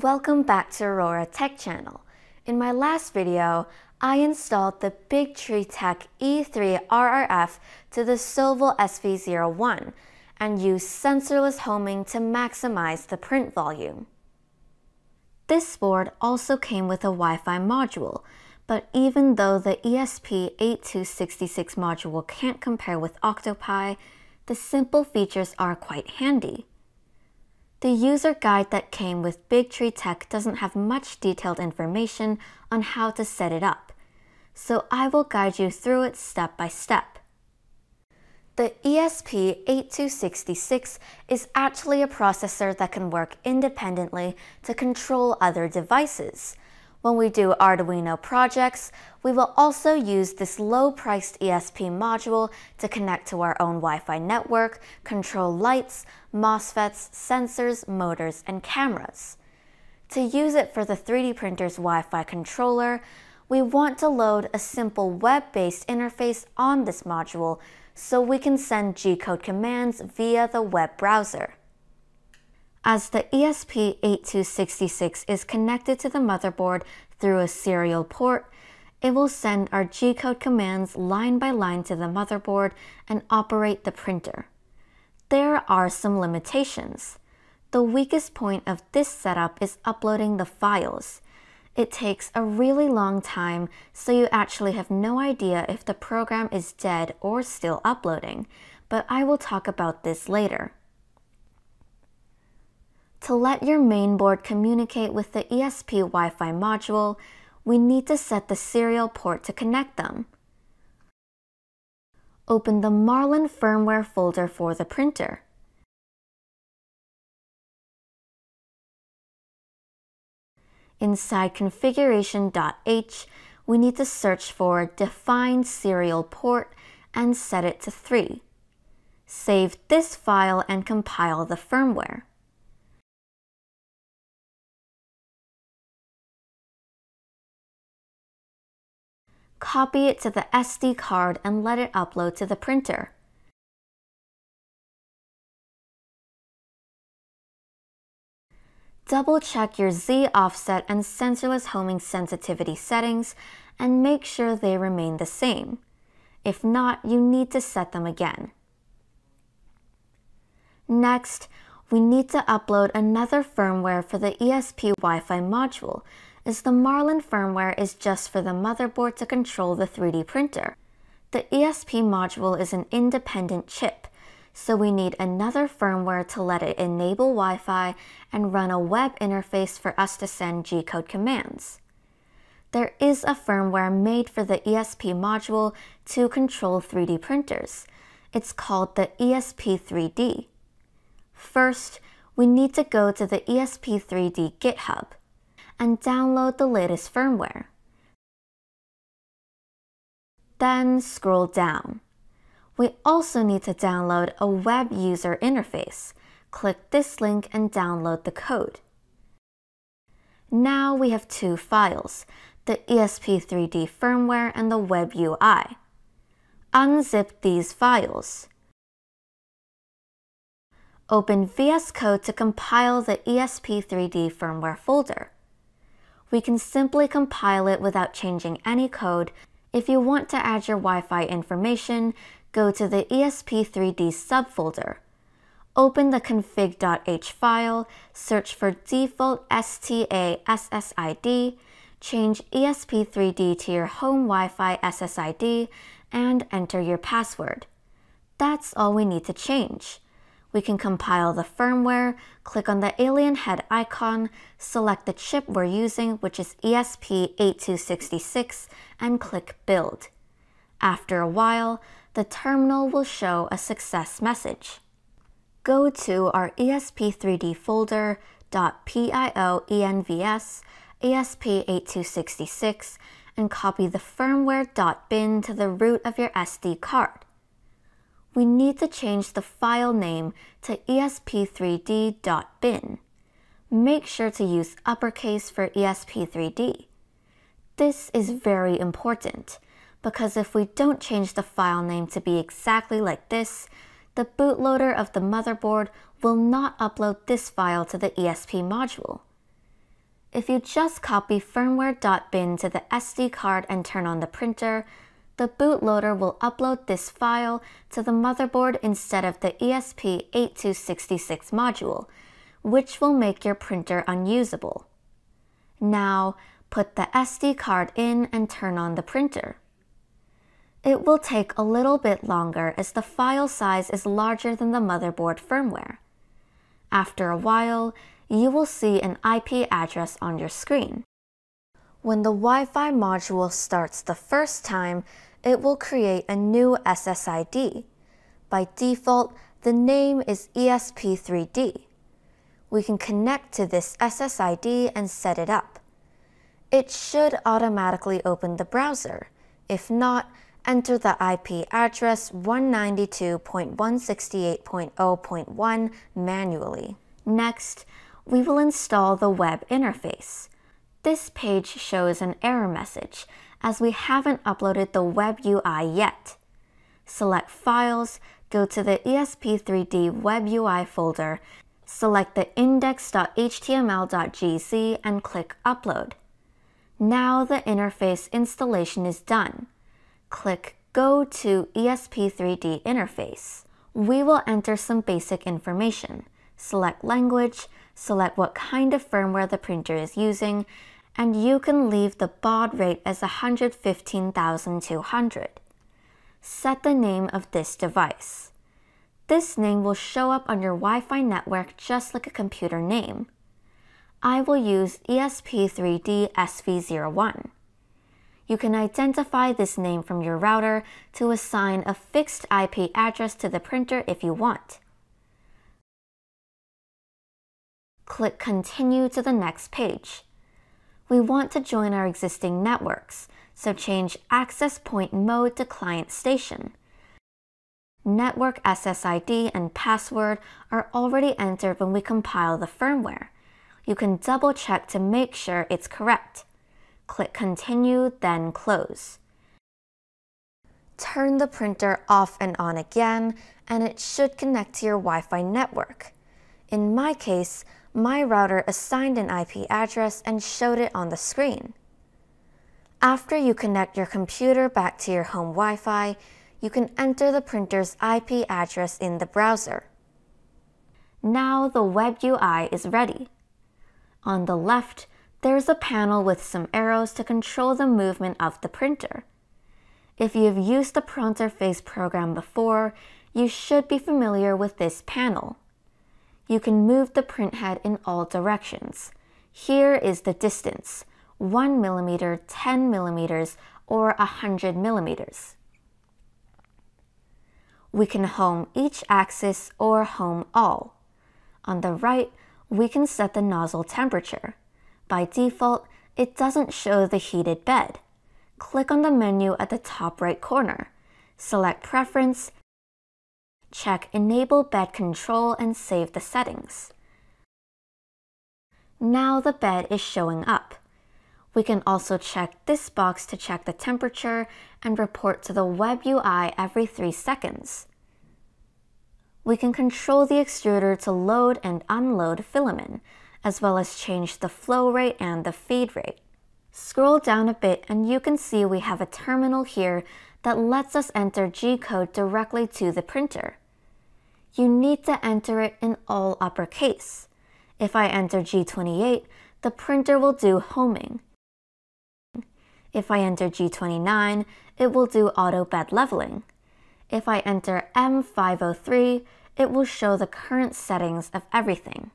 Welcome back to Aurora Tech channel. In my last video, I installed the Big Tree Tech E3 RRF to the Sovol SV01 and used sensorless homing to maximize the print volume. This board also came with a Wi-Fi module, but even though the ESP8266 module can't compare with OctoPi, the simple features are quite handy. The user guide that came with Big Tree Tech doesn't have much detailed information on how to set it up, so I will guide you through it step by step. The ESP8266 is actually a processor that can work independently to control other devices. When we do Arduino projects, we will also use this low-priced ESP module to connect to our own Wi-Fi network, control lights, MOSFETs, sensors, motors, and cameras. To use it for the 3D printer's Wi-Fi controller, we want to load a simple web-based interface on this module so we can send G-code commands via the web browser. As the ESP8266 is connected to the motherboard through a serial port, it will send our G-code commands line by line to the motherboard and operate the printer. There are some limitations. The weakest point of this setup is uploading the files. It takes a really long time, so you actually have no idea if the program is dead or still uploading, but I will talk about this later. To let your mainboard communicate with the ESP Wi-Fi module, we need to set the serial port to connect them. Open the Marlin firmware folder for the printer. Inside configuration.h, we need to search for define serial port and set it to 3. Save this file and compile the firmware. Copy it to the SD card and let it upload to the printer. Double check your Z offset and sensorless homing sensitivity settings and make sure they remain the same. If not, you need to set them again. Next, we need to upload another firmware for the ESP Wi-Fi module, as the Marlin firmware is just for the motherboard to control the 3D printer. The ESP module is an independent chip, so we need another firmware to let it enable Wi-Fi and run a web interface for us to send G-code commands. There is a firmware made for the ESP module to control 3D printers. It's called the ESP3D. First, we need to go to the ESP3D GitHub and download the latest firmware. Then scroll down. We also need to download a web user interface. Click this link and download the code. Now we have two files, the ESP3D firmware and the web UI. Unzip these files. Open VS Code to compile the ESP3D firmware folder. We can simply compile it without changing any code. If you want to add your Wi-Fi information, go to the ESP3D subfolder. Open the config.h file, search for default STA SSID, change ESP3D to your home Wi-Fi SSID, and enter your password. That's all we need to change. We can compile the firmware, click on the alien head icon, select the chip we're using, which is ESP8266, and click Build. After a while, the terminal will show a success message. Go to our ESP3D folder, .pio/envs, ESP8266, and copy the firmware.bin to the root of your SD card. We need to change the file name to ESP3D.bin. Make sure to use uppercase for ESP3D. This is very important, because if we don't change the file name to be exactly like this, the bootloader of the motherboard will not upload this file to the ESP module. If you just copy firmware.bin to the SD card and turn on the printer, the bootloader will upload this file to the motherboard instead of the ESP8266 module, which will make your printer unusable. Now, put the SD card in and turn on the printer. It will take a little bit longer as the file size is larger than the motherboard firmware. After a while, you will see an IP address on your screen. When the Wi-Fi module starts the first time, it will create a new SSID. By default, the name is ESP3D. We can connect to this SSID and set it up. It should automatically open the browser. If not, enter the IP address 192.168.0.1 manually. Next, we will install the web interface. This page shows an error message, as we haven't uploaded the web UI yet. Select Files, go to the ESP3D-WEBUI folder, select the index.html.gz and click Upload. Now the interface installation is done. Click Go to ESP3D Interface. We will enter some basic information. Select language, select what kind of firmware the printer is using, and you can leave the baud rate as 115,200. Set the name of this device. This name will show up on your Wi-Fi network just like a computer name. I will use ESP3D SV01. You can identify this name from your router to assign a fixed IP address to the printer if you want. Click Continue to the next page. We want to join our existing networks, so change Access Point Mode to Client Station. Network SSID and password are already entered when we compile the firmware. You can double check to make sure it's correct. Click Continue, then Close. Turn the printer off and on again, and it should connect to your Wi-Fi network. In my case, my router assigned an IP address and showed it on the screen. After you connect your computer back to your home Wi-Fi, you can enter the printer's IP address in the browser. Now the web UI is ready. On the left, there's a panel with some arrows to control the movement of the printer. If you've used the Pronterface program before, you should be familiar with this panel. You can move the printhead in all directions. Here is the distance, 1 mm, 10 mm, or 100 mm. We can home each axis or home all. On the right, we can set the nozzle temperature. By default, it doesn't show the heated bed. Click on the menu at the top right corner. Select Preference, check Enable Bed Control and save the settings. Now the bed is showing up. We can also check this box to check the temperature and report to the web UI every 3 seconds. We can control the extruder to load and unload filament, as well as change the flow rate and the feed rate. Scroll down a bit and you can see we have a terminal here that lets us enter G-code directly to the printer. You need to enter it in all uppercase. If I enter G28, the printer will do homing. If I enter G29, it will do auto bed leveling. If I enter M503, it will show the current settings of everything.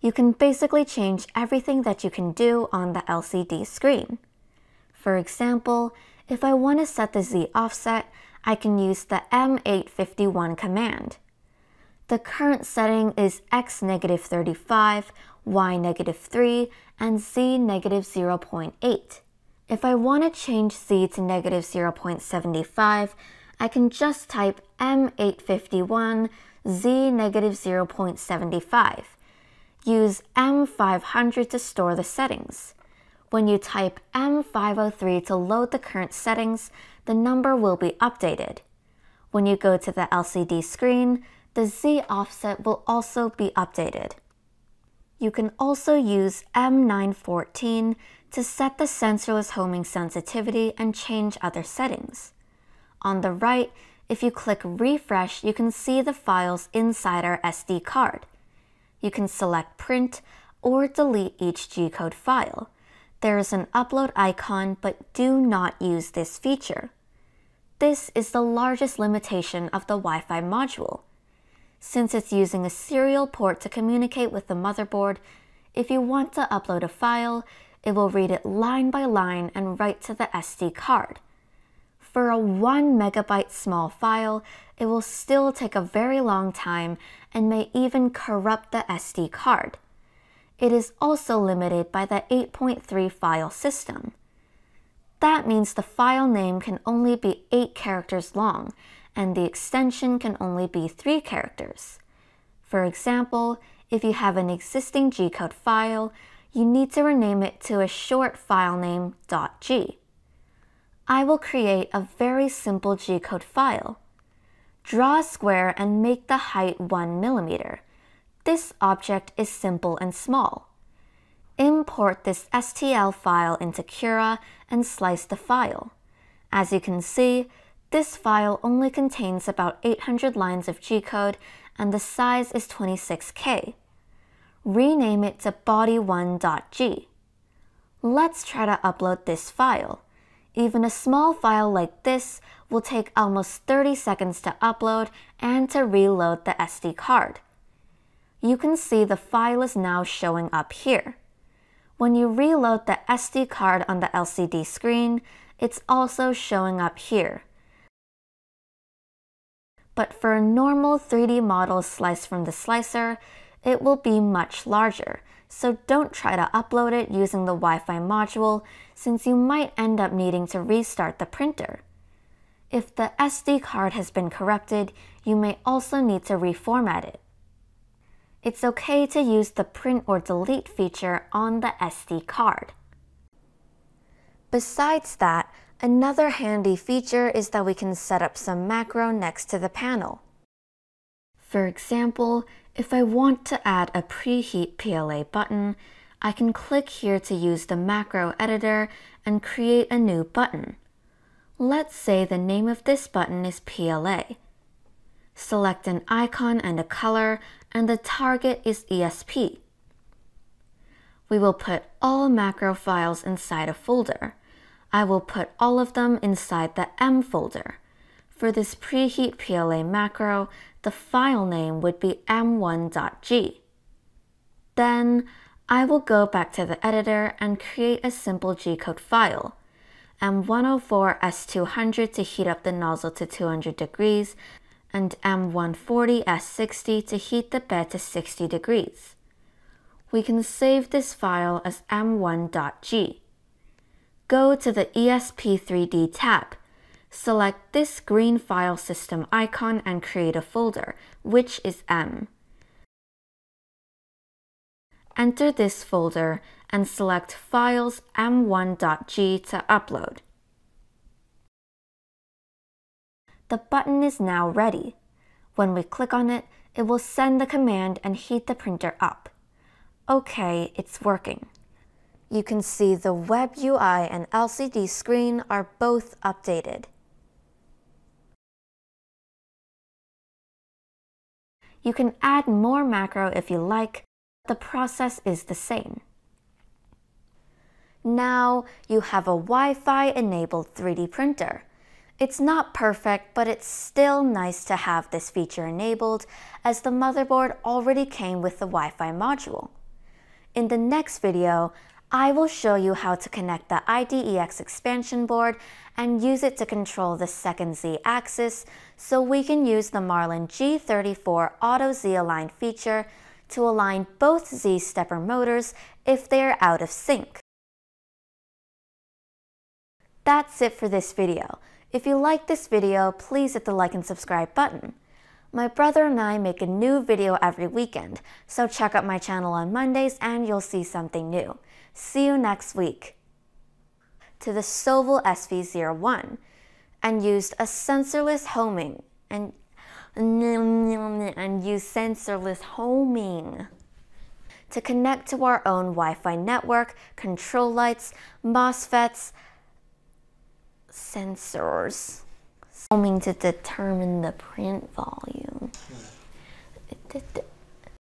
You can basically change everything that you can do on the LCD screen. For example, if I want to set the Z offset, I can use the M851 command. The current setting is X-35, Y-3, and Z-0.8. If I want to change Z to -0.75, I can just type M851 Z-0.75. Use M500 to store the settings. When you type M503 to load the current settings, the number will be updated. When you go to the LCD screen, the Z offset will also be updated. You can also use M914 to set the sensorless homing sensitivity and change other settings. On the right, if you click refresh, you can see the files inside our SD card. You can select print or delete each G-code file. There is an upload icon, but do not use this feature. This is the largest limitation of the Wi-Fi module. Since it's using a serial port to communicate with the motherboard, if you want to upload a file, it will read it line by line and write to the SD card. For a 1 megabyte small file, it will still take a very long time and may even corrupt the SD card. It is also limited by the 8.3 file system. That means the file name can only be 8 characters long, and the extension can only be 3 characters. For example, if you have an existing G-code file, you need to rename it to a short file name .g. I will create a very simple G-code file. Draw a square and make the height 1 millimeter. This object is simple and small. Import this STL file into Cura and slice the file. As you can see, this file only contains about 800 lines of G-code and the size is 26K. Rename it to body1.g. Let's try to upload this file. Even a small file like this will take almost 30 seconds to upload and to reload the SD card. You can see the file is now showing up here. When you reload the SD card on the LCD screen, it's also showing up here. But for a normal 3D model sliced from the slicer, it will be much larger, so don't try to upload it using the Wi-Fi module since you might end up needing to restart the printer. If the SD card has been corrupted, you may also need to reformat it. It's okay to use the print or delete feature on the SD card. Besides that, another handy feature is that we can set up some macro next to the panel. For example, if I want to add a preheat PLA button, I can click here to use the macro editor and create a new button. Let's say the name of this button is PLA. Select an icon and a color, and the target is ESP. We will put all macro files inside a folder. I will put all of them inside the M folder. For this preheat PLA macro, the file name would be m1.g. Then I will go back to the editor and create a simple G-code file. M104S200 to heat up the nozzle to 200 degrees and M140S60 to heat the bed to 60 degrees. We can save this file as m1.g. Go to the ESP3D tab. Select this green file system icon and create a folder, which is M. Enter this folder and select Files M1.g to upload. The button is now ready. When we click on it, it will send the command and heat the printer up. Okay, it's working. You can see the web UI and LCD screen are both updated. You can add more macro if you like. The process is the same. Now you have a Wi-Fi enabled 3D printer. It's not perfect, but it's still nice to have this feature enabled as the motherboard already came with the Wi-Fi module. In the next video, I will show you how to connect the IDEX expansion board and use it to control the second Z axis so we can use the Marlin G34 Auto Z Align feature to align both Z stepper motors if they are out of sync. That's it for this video. If you like this video, please hit the like and subscribe button. My brother and I make a new video every weekend, so check out my channel on Mondays and you'll see something new. See you next week. To the Sovol SV01 and used a sensorless homing and and use sensorless homing to connect to our own Wi-Fi network, control lights, MOSFETs, sensors. Homing to determine the print volume.